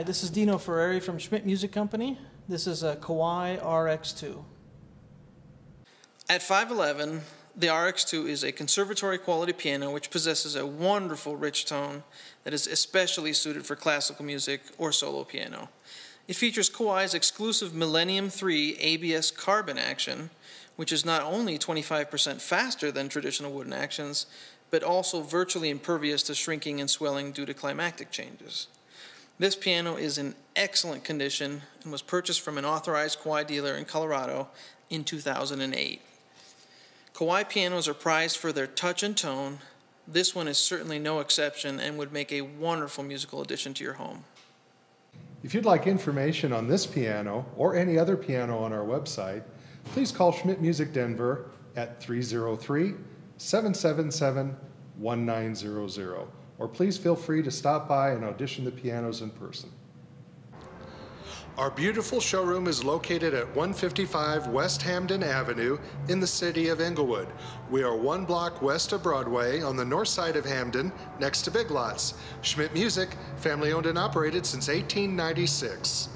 Hi, this is Dino Ferrari from Schmitt Music Company. This is a Kawai RX2. At 5'11", the RX2 is a conservatory quality piano which possesses a wonderful rich tone that is especially suited for classical music or solo piano. It features Kawai's exclusive Millennium III ABS carbon action, which is not only 25% faster than traditional wooden actions, but also virtually impervious to shrinking and swelling due to climatic changes. This piano is in excellent condition and was purchased from an authorized Kawai dealer in Colorado in 2008. Kawai pianos are prized for their touch and tone. This one is certainly no exception and would make a wonderful musical addition to your home. If you'd like information on this piano or any other piano on our website, please call Schmitt Music Denver at 303-777-1900. Or please feel free to stop by and audition the pianos in person. Our beautiful showroom is located at 155 West Hamden Avenue in the city of Englewood. We are one block west of Broadway on the north side of Hamden, next to Big Lots. Schmitt Music, family owned and operated since 1896.